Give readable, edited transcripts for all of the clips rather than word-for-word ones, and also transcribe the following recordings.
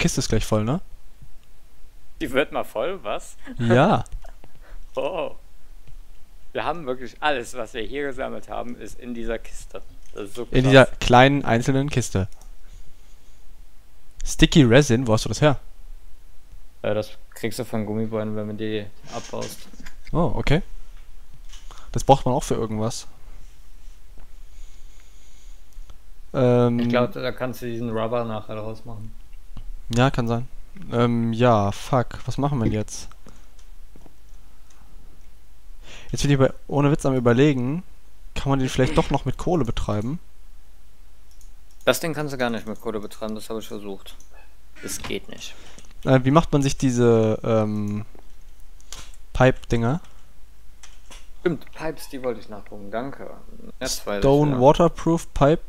Kiste ist gleich voll, ne? Die wird mal voll, was? Ja. Oh. Wir haben wirklich alles, was wir hier gesammelt haben, ist in dieser Kiste. Das ist so krass. In dieser kleinen, einzelnen Kiste. Sticky Resin, wo hast du das her? Das kriegst du von Gummibäumen, wenn man die abbaust. Oh, okay. Das braucht man auch für irgendwas. Ich glaube, da kannst du diesen Rubber nachher draus machen. Ja, kann sein. Ja, fuck. Was machen wir jetzt? Jetzt bin ich ohne Witz am Überlegen, kann man den vielleicht doch noch mit Kohle betreiben? Das Ding kannst du gar nicht mit Kohle betreiben, das habe ich versucht. Das geht nicht. Wie macht man sich diese Pipe-Dinger? Stimmt, Pipes, die wollte ich nachgucken, danke. Jetzt Stone ja. Waterproof Pipe.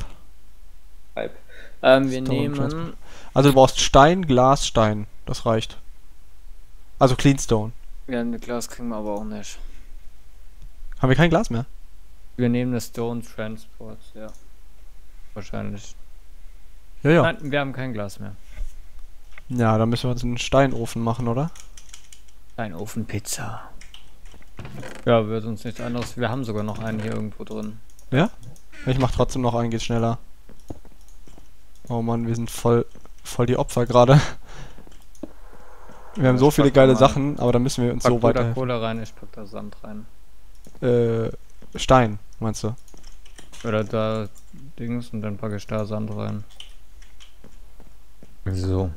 Pipe. Wir Stone nehmen... Also du brauchst Stein, Glas, Stein. Das reicht. Also Clean Stone. Ja, ein Glas kriegen wir aber auch nicht. Haben wir kein Glas mehr? Wir nehmen das Stone Transport, ja. Wahrscheinlich. Ja, ja. Nein, wir haben kein Glas mehr. Ja, dann müssen wir uns einen Steinofen machen, oder? Steinofen Pizza. Ja, wird uns nichts anderes. Wir haben sogar noch einen hier irgendwo drin. Ja? Ich mach trotzdem noch einen, geht schneller. Oh Mann, wir sind voll die Opfer gerade. Wir haben so viele geile Sachen, aber da müssen wir uns so weiter. Ich pack da Kohle rein, ich pack da Sand rein. Stein, meinst du? Oder da Dings und dann packe ich da Sand rein. So.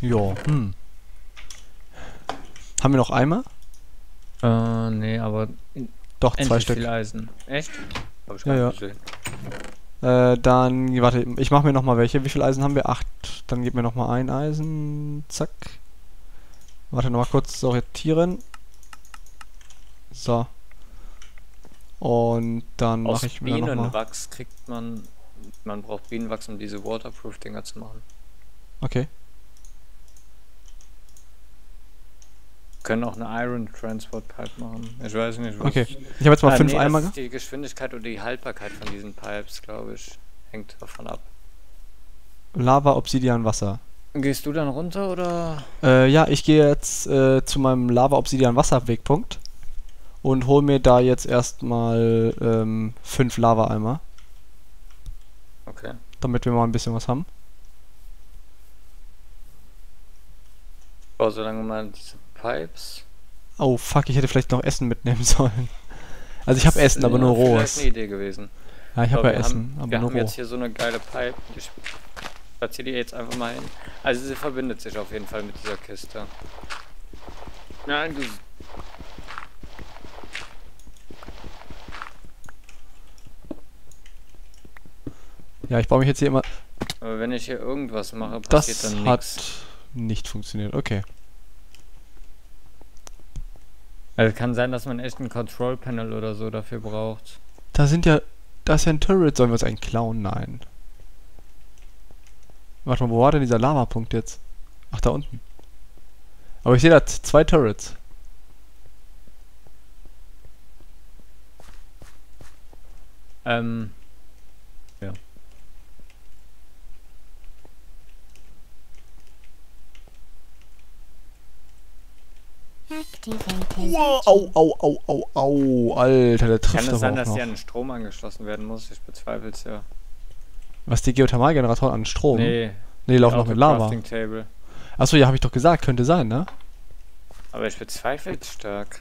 Jo, Haben wir noch Eimer? Nee, aber... Doch, zwei Stück. Viel Eisen. Echt? Hab ich gar nicht gesehen. Dann, warte, ich mach mir nochmal welche. Wie viel Eisen haben wir? 8. Dann gib mir nochmal ein Eisen. Zack. Warte, nochmal kurz sortieren. So. Und dann mache ich mir nochmal... Aus Bienenwachs kriegt man... Man braucht Bienenwachs, um diese Waterproof-Dinger zu machen. Okay. Können auch eine Iron Transport Pipe machen. Ich weiß nicht, was. Okay, ich habe jetzt mal 5 Eimer. Die Geschwindigkeit oder die Haltbarkeit von diesen Pipes, glaube ich, hängt davon ab. Lava, Obsidian, Wasser. Gehst du dann runter oder? Ja, ich gehe jetzt zu meinem Lava, Obsidian, Wasser Wegpunkt und hole mir da jetzt erstmal 5 Lava Eimer. Okay. Damit wir mal ein bisschen was haben. Oh, solange man diese Pipes. Oh fuck, ich hätte vielleicht noch Essen mitnehmen sollen. Also ich habe Essen, aber nur rohes. Das ist eine Idee gewesen. Ja, ich habe ja Essen, aber nur roh. Wir haben jetzt hier so eine geile Pipe. Ich platziere die jetzt einfach mal hin. Also sie verbindet sich auf jeden Fall mit dieser Kiste. Nein, du... Ja, ich baue mich jetzt hier immer... Aber wenn ich hier irgendwas mache, passiert dann nichts. Das hat nicht funktioniert, okay. Also kann sein, dass man echt ein Control Panel oder so dafür braucht. Da sind ja... Da ist ja ein Turret. Sollen wir uns einen klauen? Nein. Warte mal, wo war denn dieser Lava-Punkt jetzt? Ach, da unten. Aber ich sehe da 2 Turrets. Ja. Wow, au, Alter, der trifft aber auch noch. Kann es sein, dass die an den Strom angeschlossen werden muss? Ich bezweifle es ja. Was, die Geothermalgeneratoren an Strom? Nee. Nee, die laufen noch mit Lava. Achso, ja, habe ich doch gesagt, könnte sein, ne? Aber ich bezweifle es stark.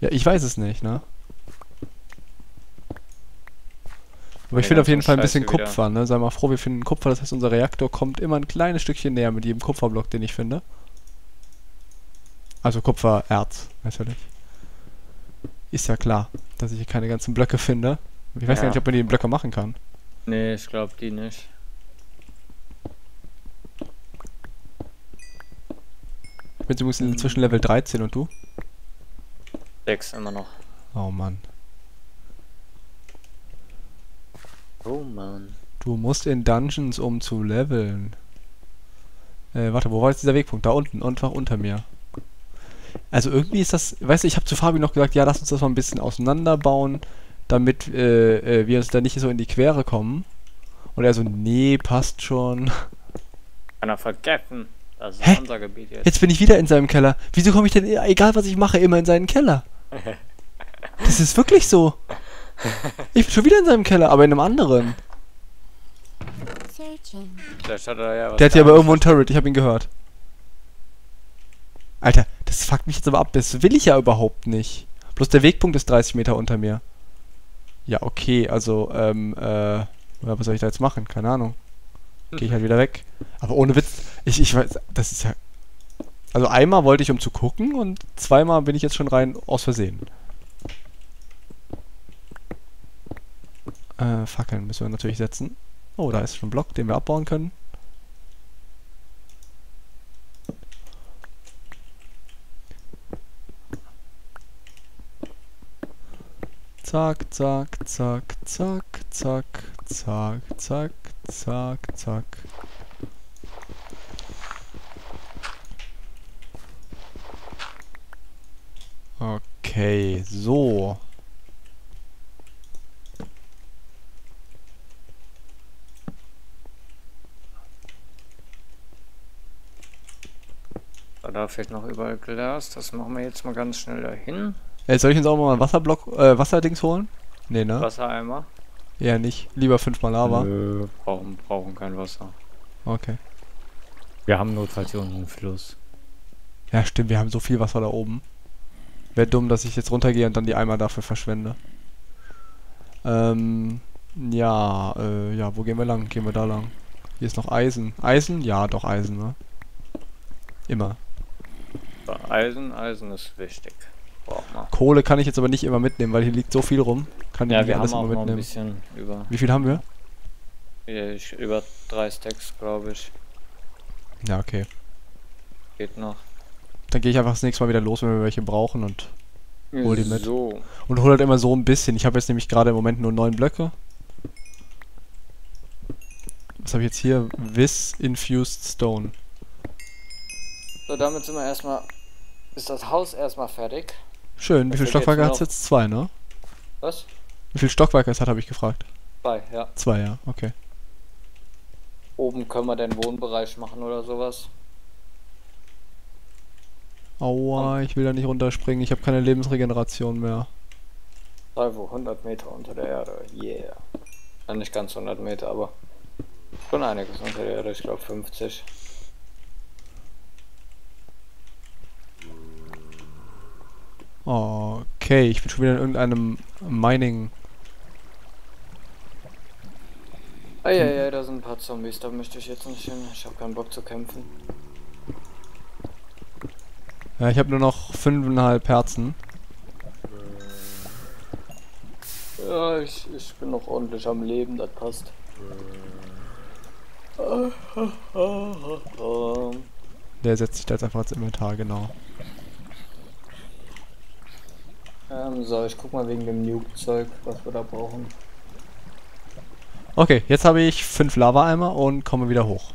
Ja, ich weiß es nicht, ne? Aber ich finde auf jeden Fall ein bisschen Kupfer, ne? Sei mal froh, wir finden Kupfer, das heißt, unser Reaktor kommt immer ein kleines Stückchen näher mit jedem Kupferblock, den ich finde. Also Kupfererz, natürlich. Ist ja klar, dass ich hier keine ganzen Blöcke finde. Ich weiß gar nicht, ob man die in Blöcke machen kann. Nee, ich glaube die nicht. Ich bin übrigens inzwischen Level 13 und du? 6 immer noch. Oh Mann. Oh Mann. Du musst in Dungeons, um zu leveln. Warte, wo war jetzt dieser Wegpunkt? Da unten, einfach unter mir. Also irgendwie ist das, weißt du, ich habe zu Fabi noch gesagt, ja, lass uns das mal ein bisschen auseinanderbauen, damit wir uns da nicht so in die Quere kommen. Und er so, nee, passt schon. kann er vergessen. Das ist unser Gebiet jetzt. Jetzt bin ich wieder in seinem Keller. Wieso komme ich denn, egal was ich mache, immer in seinen Keller? Das ist wirklich so. Ich bin schon wieder in seinem Keller, aber in einem anderen. Der hat ja aber irgendwo einen Turret, ich habe ihn gehört. Alter, das fuckt mich jetzt aber ab, das will ich ja überhaupt nicht. Bloß der Wegpunkt ist 30 Meter unter mir. Ja, okay, also, was soll ich da jetzt machen? Keine Ahnung. Gehe ich halt wieder weg. Aber ohne Witz, ich weiß, das ist ja... Also einmal wollte ich, um zu gucken, und zweimal bin ich jetzt schon rein aus Versehen. Fackeln müssen wir natürlich setzen. Oh, da ist schon ein Block, den wir abbauen können. Zack, zack, zack, zack, zack, zack, zack, zack, zack. Okay, so. Da fehlt noch überall Glas, das machen wir jetzt mal ganz schnell dahin. Jetzt soll ich uns auch mal einen Wasserblock, Wasserdings holen? Nee, ne? Wassereimer? Ja, nicht. Lieber 5 mal Lava. Nö, brauchen kein Wasser. Okay. Wir haben notfalls hier unten einen Fluss. Ja, stimmt, wir haben so viel Wasser da oben. Wäre dumm, dass ich jetzt runtergehe und dann die Eimer dafür verschwende. Ja, wo gehen wir lang? Gehen wir da lang? Hier ist noch Eisen. Eisen? Ja, doch Eisen, ne? Immer. Eisen ist wichtig. Kohle kann ich jetzt aber nicht immer mitnehmen, weil hier liegt so viel rum. Kann ich nicht alles immer mitnehmen. Noch ein bisschen über. Wie viel haben wir? Über 3 Stacks, glaube ich. Ja, okay. Geht noch. Dann gehe ich einfach das nächste Mal wieder los, wenn wir welche brauchen, und hol die mit. So. Und hol halt immer so ein bisschen. Ich habe jetzt nämlich gerade im Moment nur 9 Blöcke. Was habe ich jetzt hier? This Infused Stone. So, damit sind wir erstmal... Ist das Haus erstmal fertig? Schön, wie viel Stockwerke hat es jetzt? 2, ne? Was? Wie viel Stockwerke es hat, habe ich gefragt. 2, ja. 2, ja, okay. Oben können wir den Wohnbereich machen oder sowas. Aua, ich will da nicht runterspringen, ich habe keine Lebensregeneration mehr. Also 100 Meter unter der Erde, yeah. Ja, nicht ganz 100 Meter, aber schon einiges unter der Erde, ich glaube 50. Okay, ich bin schon wieder in irgendeinem Mining. Ah ja, da sind ein paar Zombies, da möchte ich jetzt nicht hin. Ich habe keinen Bock zu kämpfen. Ja, ich habe nur noch 5,5 Herzen. Ja, ich bin noch ordentlich am Leben, das passt. Der setzt sich da jetzt einfach ins Inventar, genau. So, ich guck mal wegen dem Nuke-Zeug, was wir da brauchen. Okay, jetzt habe ich 5 Lava-Eimer und komme wieder hoch.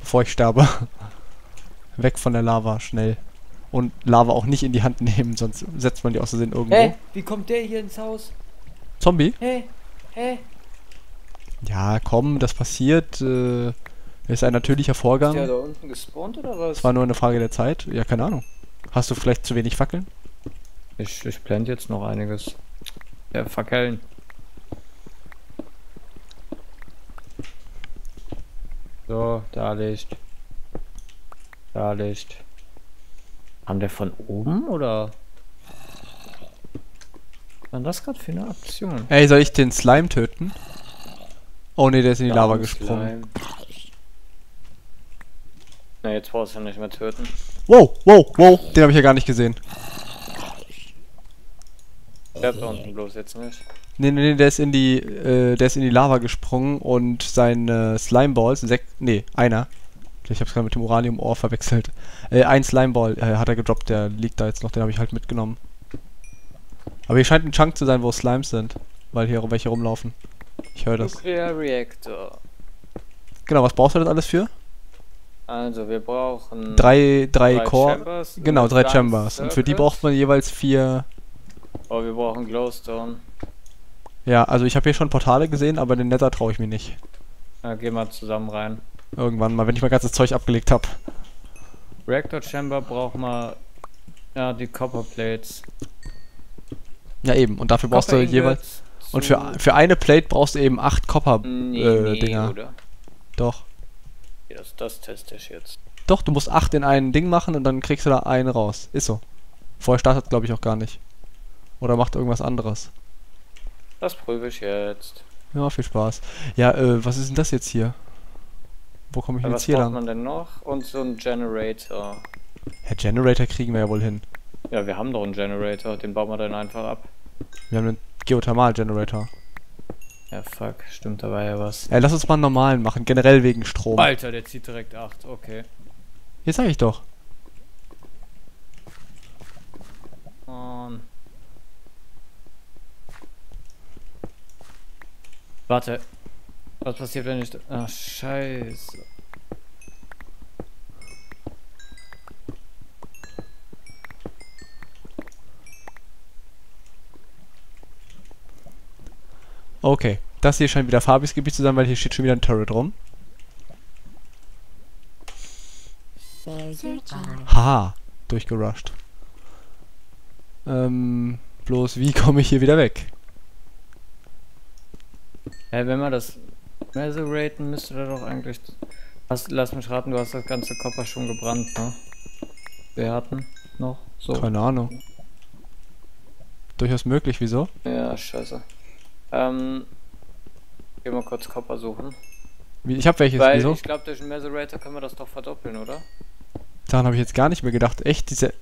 Bevor ich sterbe. Weg von der Lava, schnell. Und Lava auch nicht in die Hand nehmen, sonst setzt man die aus Versehen irgendwo. Hey, wie kommt der hier ins Haus? Zombie? Hey. Ja, komm, das passiert. Ist ein natürlicher Vorgang. Ist der da unten gespawnt oder was? Das war nur eine Frage der Zeit. Ja, keine Ahnung. Hast du vielleicht zu wenig Fackeln? Ich blende jetzt noch einiges. Ja, Fackeln. So, da Licht. Da Licht. Haben der von oben, oder? Was war das gerade für eine Aktion? Ey, soll ich den Slime töten? Oh ne, der ist in die Lava gesprungen. Na, jetzt brauchst du ihn nicht mehr töten. Wow, den habe ich ja gar nicht gesehen. Der ist da unten bloß jetzt nicht. Nee, der ist in die Lava gesprungen und seine Slimeballs, ich hab's gerade mit dem Uranium-Ohr verwechselt. Ein Slimeball hat er gedroppt, der liegt da jetzt noch, den habe ich halt mitgenommen. Aber hier scheint ein Chunk zu sein, wo Slimes sind, weil hier welche rumlaufen. Ich höre das. Nuclear Reactor. Genau, was brauchst du das alles für? Also, wir brauchen... Drei Core. Chambers, genau, 3 Chambers. Und für die braucht man jeweils 4... Oh, wir brauchen Glowstone. Ja, also ich habe hier schon Portale gesehen, aber den Nether traue ich mir nicht. Na, geh mal zusammen rein. Irgendwann mal, wenn ich mein ganzes Zeug abgelegt habe. Reactor Chamber braucht man ja die Copper Plates. Ja eben, und dafür brauchst du jeweils... Und für eine Plate brauchst du eben 8 Copper Dinger. Oder? Doch. Ja, das teste ich jetzt. Doch, du musst 8 in ein Ding machen und dann kriegst du da einen raus. Ist so. Vorher startet glaube ich auch gar nicht. Oder macht irgendwas anderes. Das prüfe ich jetzt. Ja, viel Spaß. Ja, was ist denn das jetzt hier? Wo komme ich denn jetzt hier lang? Was braucht man denn noch? Und so ein Generator. Ja, Generator kriegen wir ja wohl hin. Ja, wir haben doch einen Generator, den bauen wir dann einfach ab. Wir haben einen Geothermal-Generator. Ja, fuck, stimmt, da war ja was. Lass uns mal einen normalen machen, generell wegen Strom. Alter, der zieht direkt 8, okay. Jetzt sag ich doch. Warte. Was passiert, wenn ich... Ach, scheiße. Okay, das hier scheint wieder Fabis Gebiet zu sein, weil hier steht schon wieder ein Turret rum. Haha, durchgerusht. Bloß wie komme ich hier wieder weg? Ja, wenn man das Meseraten müsste da doch eigentlich... Lass mich raten, du hast das ganze Copper schon gebrannt, ne? Wir hatten noch so. Keine Ahnung. Durchaus möglich, wieso? Ja, scheiße. Geh mal kurz Copper suchen. Wie, ich hab welches, weil wieso? Ich glaube, durch den Meserator können wir das doch verdoppeln, oder? Daran habe ich jetzt gar nicht mehr gedacht. Echt, diese...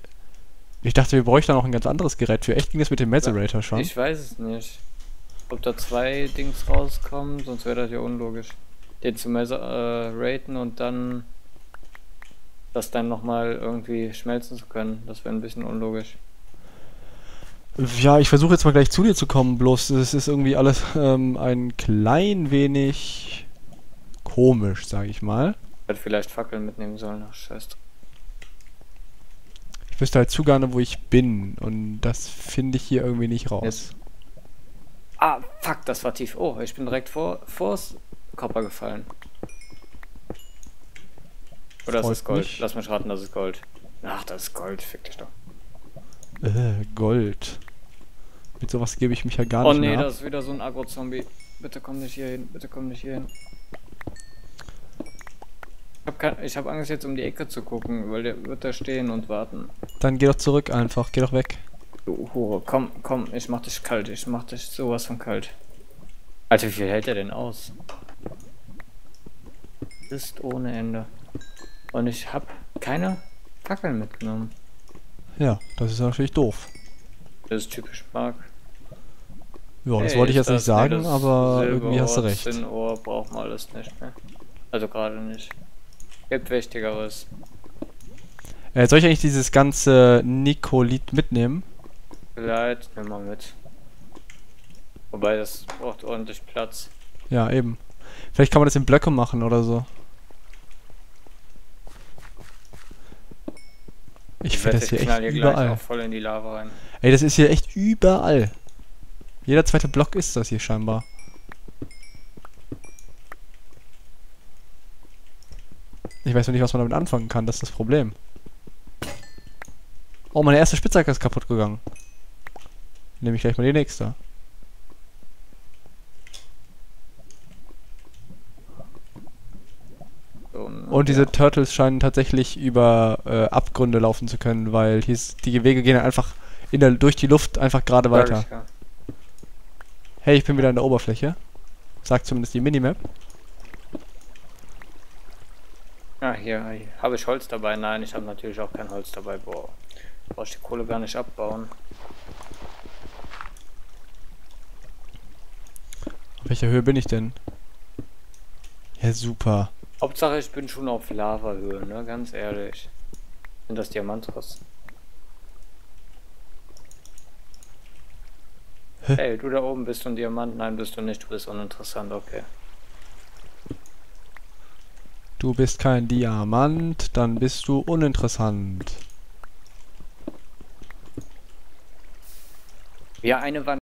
Ich dachte, wir bräuchten noch ein ganz anderes Gerät für. Echt ging das mit dem Meserator schon? Ich weiß es nicht. Ob da zwei Dings rauskommen, sonst wäre das ja unlogisch. Den zu raten und dann das dann nochmal irgendwie schmelzen zu können. Das wäre ein bisschen unlogisch. Ja, ich versuche jetzt mal gleich zu dir zu kommen, bloß es ist irgendwie alles ein klein wenig komisch, sage ich mal. Ich hätte vielleicht Fackeln mitnehmen sollen, ach scheiße. Ich wüsste halt zu gerne, wo ich bin und das finde ich hier irgendwie nicht raus. Jetzt. Ah, fuck, das war tief. Oh, ich bin direkt vors Copper gefallen. Oder das ist Gold. Mich. Lass mich raten, das ist Gold. Ach, das ist Gold, fick dich doch. Gold. Mit sowas gebe ich mich ja gar nicht mehr. Oh nee, das ist wieder so ein Agro-Zombie. Bitte komm nicht hier hin, bitte komm nicht hier hin. Ich hab Angst jetzt um die Ecke zu gucken, weil der wird da stehen und warten. Dann geh doch zurück einfach, geh doch weg. Du Hure, komm, komm, ich mach dich kalt, ich mach dich sowas von kalt. Alter, wie viel hält er denn aus? Ist ohne Ende. Und ich hab keine Fackeln mitgenommen. Ja, das ist natürlich doof. Das ist typisch Mark. Ja, das wollte ich jetzt nicht sagen, aber irgendwie hast du recht. Silberrohr braucht man alles nicht mehr. Also gerade nicht. Gibt Wichtigeres. Soll ich eigentlich dieses ganze Nikolit mitnehmen? Vielleicht, nimm mal mit. Wobei, das braucht ordentlich Platz. Ja, eben. Vielleicht kann man das in Blöcke machen oder so. Ich finde das hier echt überall. Auch voll in die Lava rein. Ey, das ist hier echt überall. Jeder zweite Block ist das hier scheinbar. Ich weiß noch nicht, was man damit anfangen kann, das ist das Problem. Oh, meine erste Spitzhacke ist kaputt gegangen. Nehme ich gleich mal die nächste. Und diese Turtles scheinen tatsächlich über Abgründe laufen zu können, weil hier ist, die Wege gehen einfach durch die Luft einfach gerade weiter. Hey, ich bin wieder an der Oberfläche. Sagt zumindest die Minimap. Ah, hier. Habe ich Holz dabei? Nein, ich habe natürlich auch kein Holz dabei. Boah, brauche ich die Kohle gar nicht abbauen. Auf welcher Höhe bin ich denn? Ja, super. Hauptsache, ich bin schon auf Lavahöhe, ne? Ganz ehrlich. Sind das Diamantros? Hä? Hey, du da oben bist du ein Diamant? Nein, bist du nicht. Du bist uninteressant, okay. Du bist kein Diamant, dann bist du uninteressant. Ja, eine Wand.